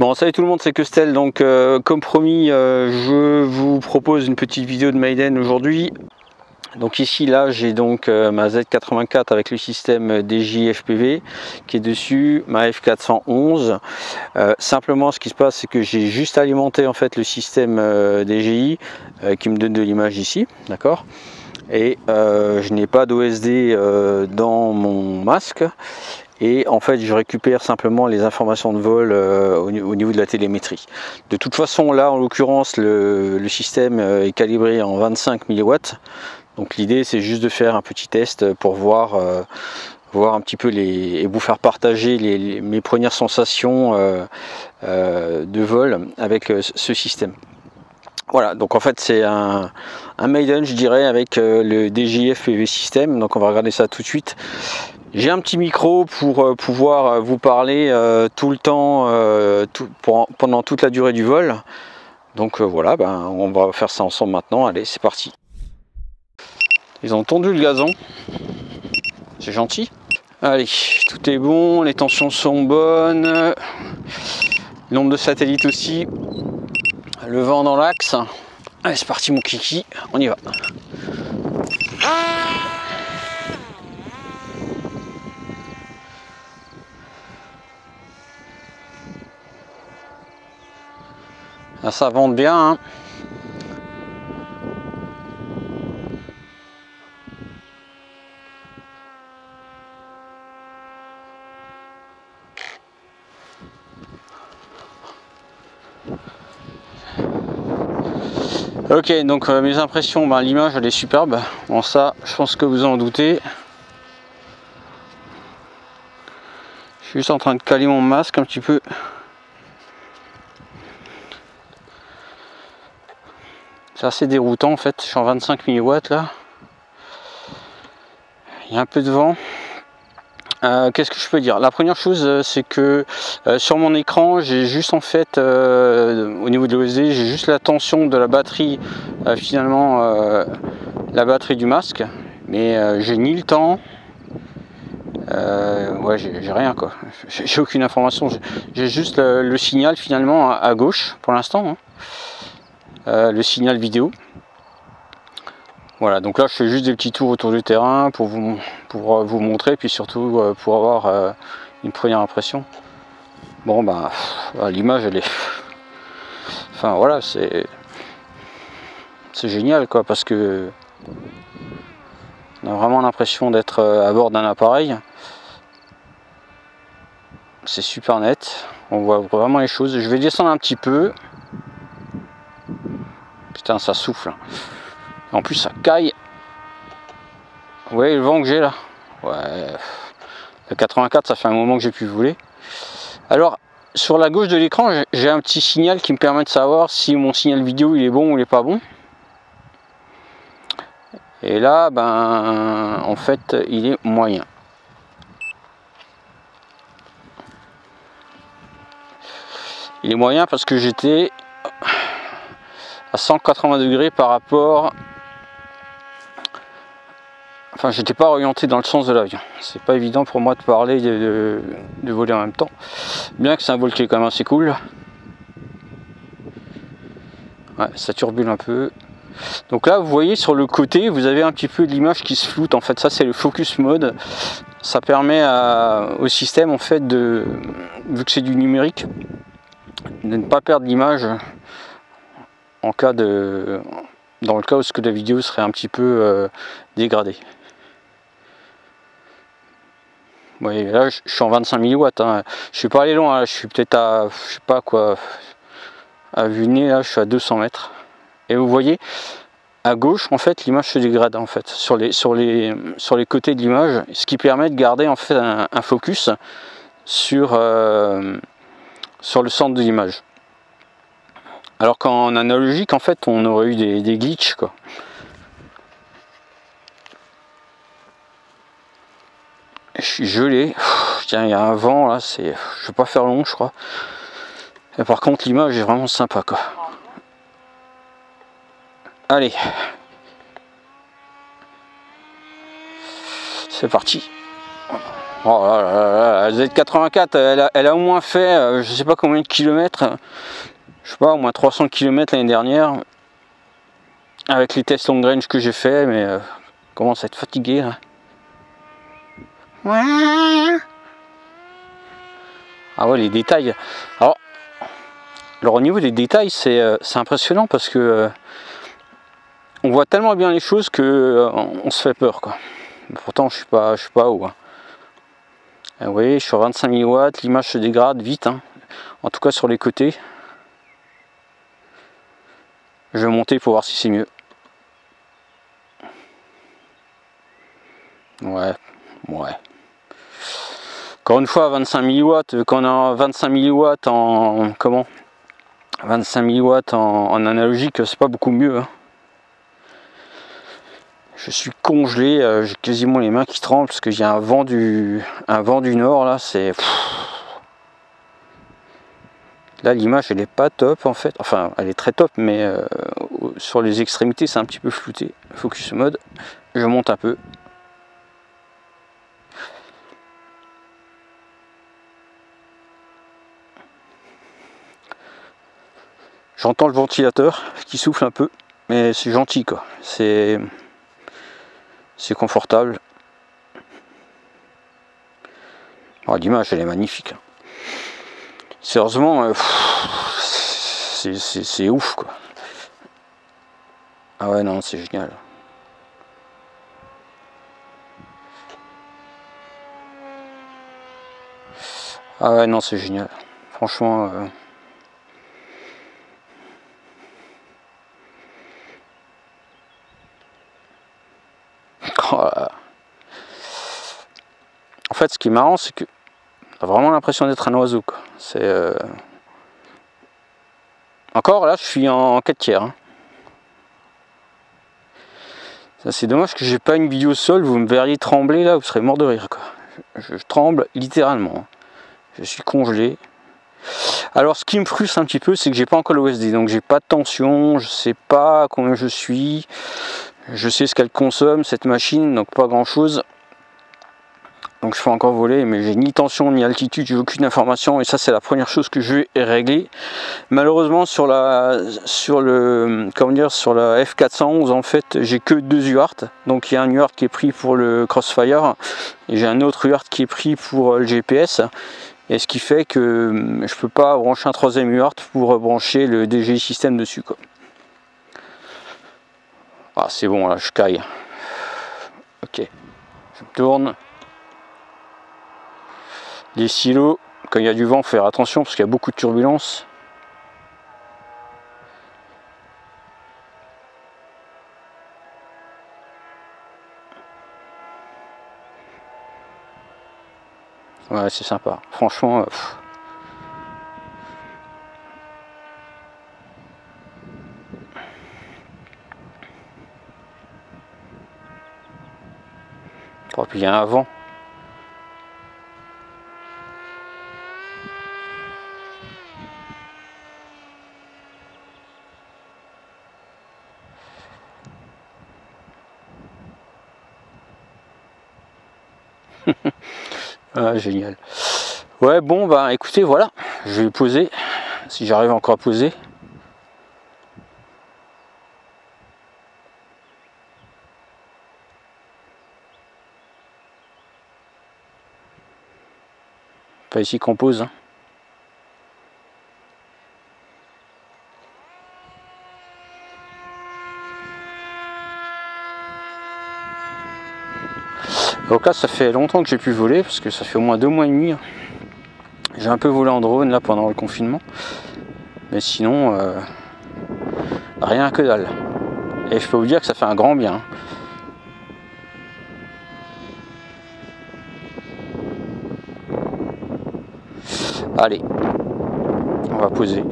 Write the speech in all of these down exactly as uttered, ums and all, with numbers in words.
Bon, salut tout le monde, c'est Kestel. Donc euh, comme promis, euh, je vous propose une petite vidéo de Maiden aujourd'hui. Donc ici, là, j'ai donc euh, ma Z quatre-vingt-quatre avec le système D J I F P V qui est dessus, ma F quatre cent onze. Euh, simplement, ce qui se passe, c'est que j'ai juste alimenté en fait le système euh, D J I euh, qui me donne de l'image ici, d'accord. Et euh, je n'ai pas d'O S D euh, dans mon masque. Et en fait, je récupère simplement les informations de vol euh, au, au niveau de la télémétrie. De toute façon, là, en l'occurrence, le, le système est calibré en vingt-cinq milliwatts. Donc l'idée, c'est juste de faire un petit test pour voir, euh, voir un petit peu les, et vous faire partager les, les, mes premières sensations euh, euh, de vol avec euh, ce système. Voilà, donc en fait c'est un, un maiden, je dirais, avec euh, le D J I F P V SYSTEM. Donc on va regarder ça tout de suite. J'ai un petit micro pour euh, pouvoir vous parler euh, tout le temps, euh, tout, pour, pendant toute la durée du vol. Donc euh, voilà, ben, on va faire ça ensemble maintenant. Allez, c'est parti. Ils ont tendu le gazon. C'est gentil. Allez, tout est bon, les tensions sont bonnes. Le nombre de satellites aussi. Le vent dans l'axe. Allez, c'est parti mon kiki, on y va. Là, ça vente bien. Hein. Ok, donc euh, mes impressions, ben, l'image elle est superbe. Bon, ça je pense que vous en doutez. Je suis juste en train de caler mon masque un petit peu. C'est assez déroutant en fait, je suis en vingt-cinq milliwatts là. Il y a un peu de vent. Euh, Qu'est-ce que je peux dire? La première chose, c'est que euh, sur mon écran, j'ai juste en fait, euh, au niveau de l'O S D, j'ai juste la tension de la batterie, euh, finalement, euh, la batterie du masque. Mais euh, j'ai ni le temps, euh, ouais, j'ai rien quoi. J'ai aucune information. J'ai juste le, le signal finalement à, à gauche pour l'instant, hein. euh, le signal vidéo. Voilà, donc là je fais juste des petits tours autour du terrain pour vous, pour vous montrer, puis surtout pour avoir une première impression. Bon bah, l'image elle est... Enfin voilà, c'est... C'est génial quoi, parce que... On a vraiment l'impression d'être à bord d'un appareil. C'est super net, on voit vraiment les choses. Je vais descendre un petit peu. Putain, ça souffle. En plus ça caille. Vous voyez le vent que j'ai là? Ouais. Le quatre-vingt-quatre, ça fait un moment que j'ai pu voler. Alors sur la gauche de l'écran, j'ai un petit signal qui me permet de savoir si mon signal vidéo il est bon ou il est pas bon. Et là, ben en fait il est moyen. Il est moyen parce que j'étais à cent quatre-vingts degrés par rapport. Enfin, j'étais pas orienté dans le sens de l'avion. C'est pas évident pour moi de parler et de, de voler en même temps. Bien que c'est un vol qui est quand même assez cool. Ouais, ça turbule un peu. Donc là, vous voyez sur le côté, vous avez un petit peu de l'image qui se floute. En fait, ça c'est le focus mode. Ça permet à, au système, en fait, de, vu que c'est du numérique, de ne pas perdre l'image en cas de, dans le cas où ce que la vidéo serait un petit peu euh, dégradée. Bon, là je suis en vingt-cinq milliwatts, hein. Je suis pas allé loin, hein. Je suis peut-être à, je sais pas quoi, à vue de nez, là je suis à deux cents mètres. Et vous voyez, à gauche en fait l'image se dégrade en fait, sur les, sur les, sur les côtés de l'image, ce qui permet de garder en fait un, un focus sur, euh, sur le centre de l'image. Alors qu'en analogique, en fait, on aurait eu des, des glitches, quoi. Je suis gelé. Pff, tiens, il y a un vent, là, c'est... Je vais pas faire long, je crois. Et par contre, l'image est vraiment sympa, quoi. Allez. C'est parti. Oh là là là, la Z quatre-vingt-quatre, elle a, elle a au moins fait, je sais pas combien de kilomètres, je sais pas, au moins trois cents kilomètres l'année dernière, avec les tests long range que j'ai fait, mais euh, commence à être fatigué là. Ah ouais, les détails. Alors, alors au niveau des détails, c'est euh, impressionnant parce que euh, on voit tellement bien les choses que euh, on se fait peur, quoi. Pourtant, je suis pas, je suis pas haut. Hein. Vous voyez, je suis sur vingt-cinq mille watts, l'image se dégrade vite, hein. En tout cas sur les côtés. Je vais monter pour voir si c'est mieux. Ouais, ouais. Encore une fois, vingt-cinq mille watts, quand on a vingt-cinq mille watts en comment vingt-cinq mille watts en, en analogique, c'est pas beaucoup mieux. Hein. Je suis congelé, euh, j'ai quasiment les mains qui tremblent parce que j'ai un vent du un vent du nord là, c'est là l'image elle est pas top en fait, enfin elle est très top mais euh, sur les extrémités c'est un petit peu flouté. Focus mode, je monte un peu. J'entends le ventilateur qui souffle un peu, mais c'est gentil quoi, c'est c'est confortable. Oh, l'image elle est magnifique. Sérieusement, euh, c'est ouf quoi. Ah ouais non, c'est génial. Ah ouais non, c'est génial. Franchement. Euh... En fait, ce qui est marrant, c'est que t'as vraiment l'impression d'être un oiseau. C'est euh... encore là, je suis en quatre tiers. Hein. C'est dommage que j'ai pas une vidéo sol. Vous me verriez trembler là, vous serez mort de rire. Quoi. Je, je tremble littéralement. Je suis congelé. Alors, ce qui me frustre un petit peu, c'est que j'ai pas encore l'O S D, donc j'ai pas de tension. Je sais pas combien je suis. Je sais ce qu'elle consomme cette machine, donc pas grand chose. Donc je peux encore voler, mais j'ai ni tension ni altitude, j'ai aucune information et ça c'est la première chose que je vais régler. Malheureusement sur la sur le comment dire sur la F quatre cent onze en fait j'ai que deux U A R T. Donc il y a un U A R T qui est pris pour le Crossfire et j'ai un autre U A R T qui est pris pour le G P S. Et ce qui fait que je peux pas brancher un troisième U A R T pour brancher le D J I SYSTEM dessus quoi. Ah c'est bon là, je caille. Ok, je me tourne. Les silos, quand il y a du vent, faut faire attention parce qu'il y a beaucoup de turbulences. Ouais, c'est sympa. Franchement. Pff. Oh, puis il y a un vent. Ah, génial. Ouais, bon, bah écoutez, voilà. Je vais poser, si j'arrive encore à poser. Pas ici qu'on pose. Hein. Donc là, ça fait longtemps que j'ai pu voler parce que ça fait au moins deux mois et demi. J'ai un peu volé en drone là pendant le confinement, mais sinon euh, rien que dalle. Et je peux vous dire que ça fait un grand bien. Allez, on va poser.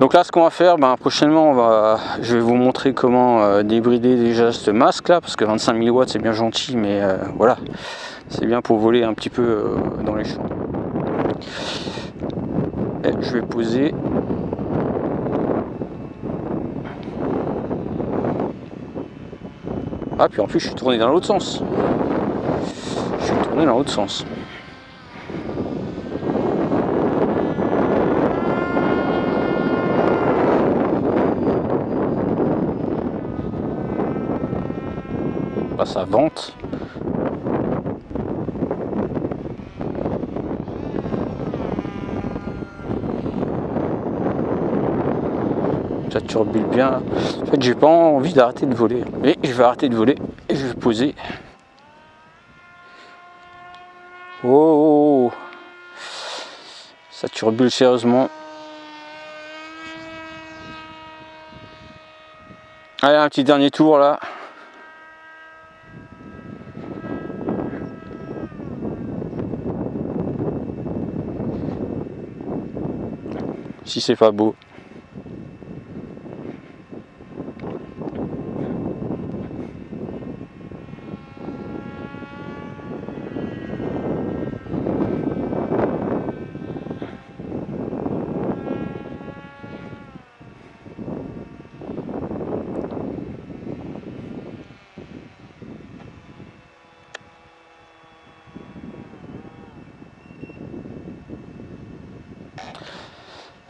Donc là, ce qu'on va faire, ben, prochainement, on va, je vais vous montrer comment euh, débrider déjà ce masque là, parce que vingt-cinq mille watts c'est bien gentil, mais euh, voilà, c'est bien pour voler un petit peu euh, dans les champs. Et je vais poser. Ah, puis en plus, je suis tourné dans l'autre sens. Je suis tourné dans l'autre sens. Bah, ça vente. Ça turbule bien. En fait, j'ai pas envie d'arrêter de voler. Mais je vais arrêter de voler et je vais poser. Oh, ça turbule sérieusement. Allez, un petit dernier tour là. Si c'est pas beau.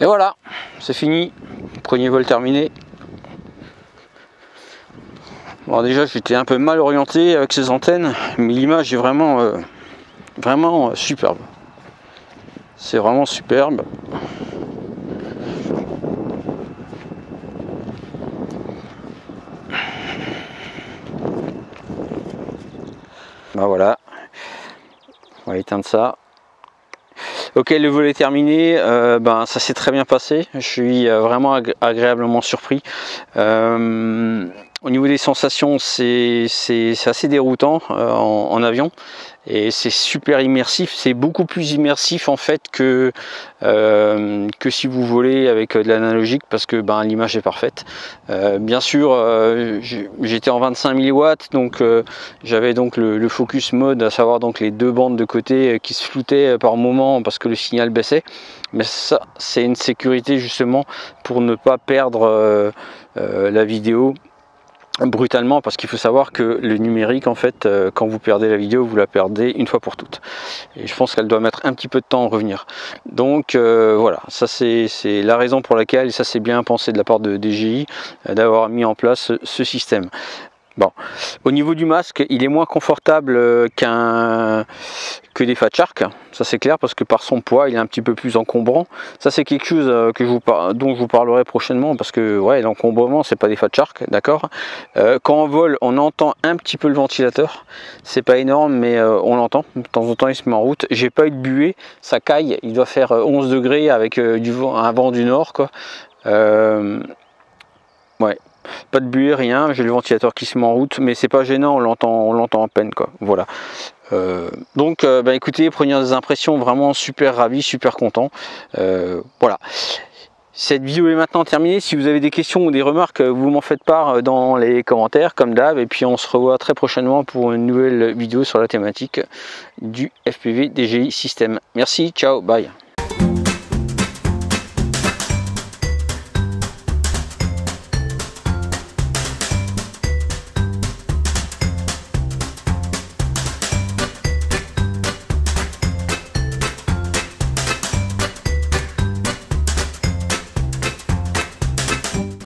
Et voilà, c'est fini, premier vol terminé. Bon, déjà j'étais un peu mal orienté avec ces antennes, mais l'image est vraiment, euh, vraiment euh, superbe. C'est vraiment superbe. Ben voilà, on va éteindre ça. Ok, le vol est terminé, euh, ben, ça s'est très bien passé, je suis vraiment agréablement surpris. Euh, au niveau des sensations, c'est assez déroutant euh, en, en avion et c'est super immersif, c'est beaucoup plus immersif en fait que, euh, que si vous volez avec de l'analogique parce que ben, l'image est parfaite. Euh, bien sûr, euh, j'étais en vingt-cinq mille watts, donc euh, j'avais donc le, le focus mode, à savoir donc les deux bandes de côté qui se floutaient par moment parce que le signal baissait, mais ça c'est une sécurité justement pour ne pas perdre euh, euh, la vidéo brutalement, parce qu'il faut savoir que le numérique en fait euh, quand vous perdez la vidéo vous la perdez une fois pour toutes et je pense qu'elle doit mettre un petit peu de temps à revenir, donc euh, voilà, ça c'est la raison pour laquelle, et ça c'est bien pensé de la part de D J I euh, d'avoir mis en place ce système. Bon, au niveau du masque, il est moins confortable qu'un que des Fatshark, ça c'est clair, parce que par son poids, il est un petit peu plus encombrant. Ça c'est quelque chose que je vous par... dont je vous parlerai prochainement, parce que ouais, l'encombrement, c'est pas des Fatshark, d'accord. Euh, quand on vole, on entend un petit peu le ventilateur, c'est pas énorme, mais euh, on l'entend. De temps en temps, il se met en route. J'ai pas eu de buée, ça caille, il doit faire onze degrés avec euh, du vent, un vent du nord, quoi. Euh... Ouais. Pas de buée, rien, j'ai le ventilateur qui se met en route, mais c'est pas gênant, on l'entend on l'entend à peine, quoi. Voilà. Euh, donc euh, bah, écoutez, premières des impressions, vraiment super ravi, super content. Euh, voilà. Cette vidéo est maintenant terminée. Si vous avez des questions ou des remarques, vous m'en faites part dans les commentaires, comme d'hab, et puis on se revoit très prochainement pour une nouvelle vidéo sur la thématique du F P V D J I System. Merci, ciao, bye.